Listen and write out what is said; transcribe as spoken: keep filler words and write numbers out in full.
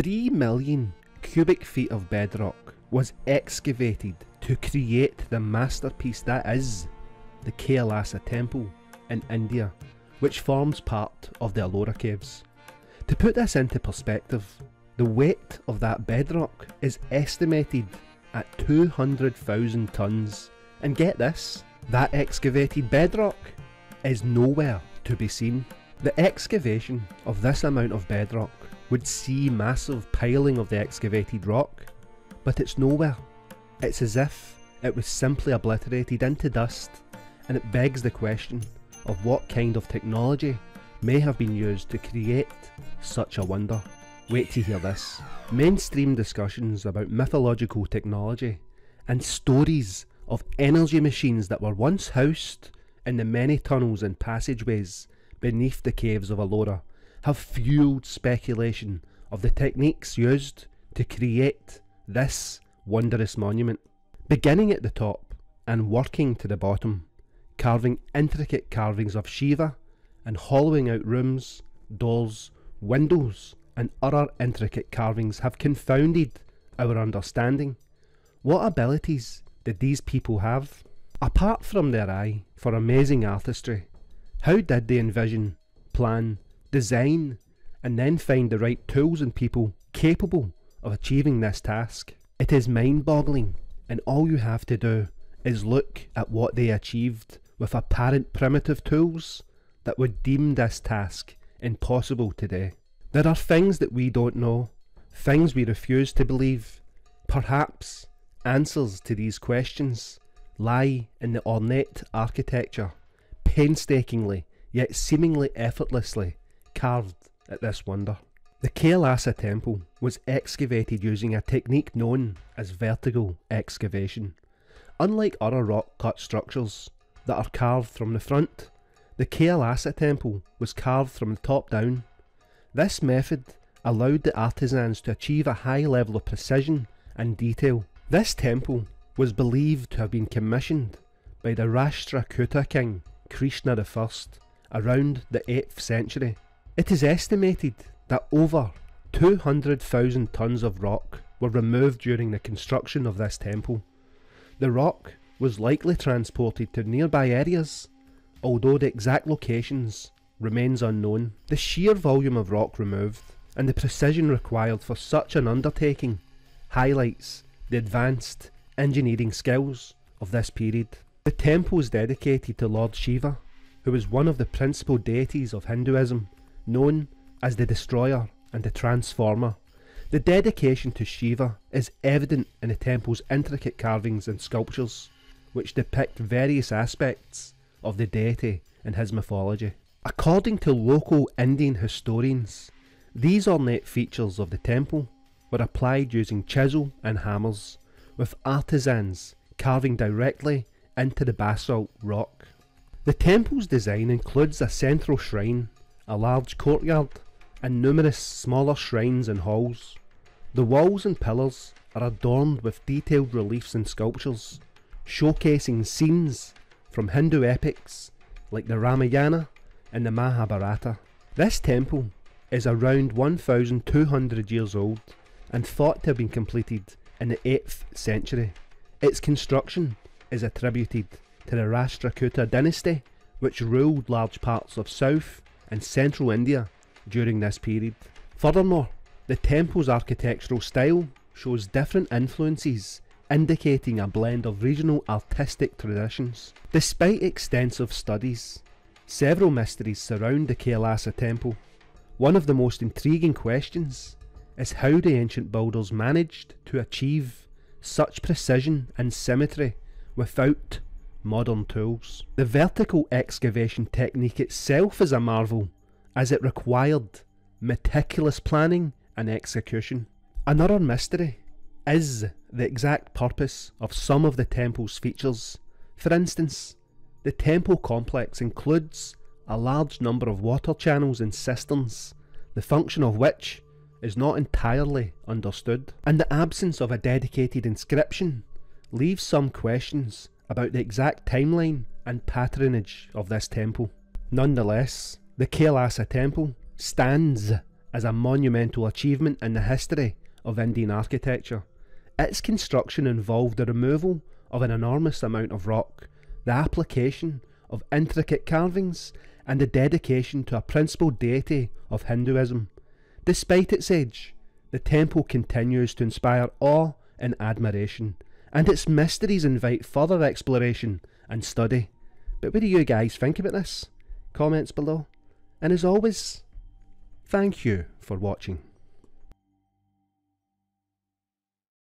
three million cubic feet of bedrock was excavated to create the masterpiece that is the Kailasa Temple in India, which forms part of the Ellora Caves. To put this into perspective, the weight of that bedrock is estimated at two hundred thousand tons, and get this, that excavated bedrock is nowhere to be seen. The excavation of this amount of bedrock would see massive piling of the excavated rock, but it's nowhere. It's as if it was simply obliterated into dust, and it begs the question of what kind of technology may have been used to create such a wonder. Wait to hear this. Mainstream discussions about mythological technology and stories of energy machines that were once housed in the many tunnels and passageways beneath the caves of Ellora have fueled speculation of the techniques used to create this wondrous monument. Beginning at the top and working to the bottom, carving intricate carvings of Shiva and hollowing out rooms, doors, windows and other intricate carvings have confounded our understanding. What abilities did these people have? Apart from their eye for amazing artistry, how did they envision, plan, design and then find the right tools and people capable of achieving this task? It is mind-boggling, and all you have to do is look at what they achieved with apparent primitive tools that would deem this task impossible today. There are things that we don't know, things we refuse to believe. Perhaps answers to these questions lie in the ornate architecture, painstakingly yet seemingly effortlessly carved at this wonder. The Kailasa Temple was excavated using a technique known as vertical excavation. Unlike other rock-cut structures that are carved from the front, the Kailasa Temple was carved from the top down. This method allowed the artisans to achieve a high level of precision and detail. This temple was believed to have been commissioned by the Rashtrakuta king, Krishna the First, around the eighth century. It is estimated that over two hundred thousand tons of rock were removed during the construction of this temple. The rock was likely transported to nearby areas, although the exact locations remains unknown. The sheer volume of rock removed and the precision required for such an undertaking highlights the advanced engineering skills of this period. The temple is dedicated to Lord Shiva, who is one of the principal deities of Hinduism, known as the Destroyer and the Transformer. The dedication to Shiva is evident in the temple's intricate carvings and sculptures, which depict various aspects of the deity and his mythology. According to local Indian historians, these ornate features of the temple were applied using chisel and hammers, with artisans carving directly into the basalt rock. The temple's design includes a central shrine, a large courtyard, and numerous smaller shrines and halls. The walls and pillars are adorned with detailed reliefs and sculptures, showcasing scenes from Hindu epics like the Ramayana and the Mahabharata. This temple is around one thousand two hundred years old and thought to have been completed in the eighth century. Its construction is attributed to the Rashtrakuta dynasty, which ruled large parts of South and Central India during this period. Furthermore, the temple's architectural style shows different influences, indicating a blend of regional artistic traditions. Despite extensive studies, several mysteries surround the Kailasa Temple. One of the most intriguing questions is how the ancient builders managed to achieve such precision and symmetry without modern tools. The vertical excavation technique itself is a marvel, as it required meticulous planning and execution. Another mystery is the exact purpose of some of the temple's features. For instance, the temple complex includes a large number of water channels and cisterns, the function of which is not entirely understood, and the absence of a dedicated inscription leaves some questions about the exact timeline and patronage of this temple. Nonetheless, the Kailasa Temple stands as a monumental achievement in the history of Indian architecture. Its construction involved the removal of an enormous amount of rock, the application of intricate carvings, and the dedication to a principal deity of Hinduism. Despite its age, the temple continues to inspire awe and admiration, and its mysteries invite further exploration and study. But what do you guys think about this? Comments below. And as always, thank you for watching.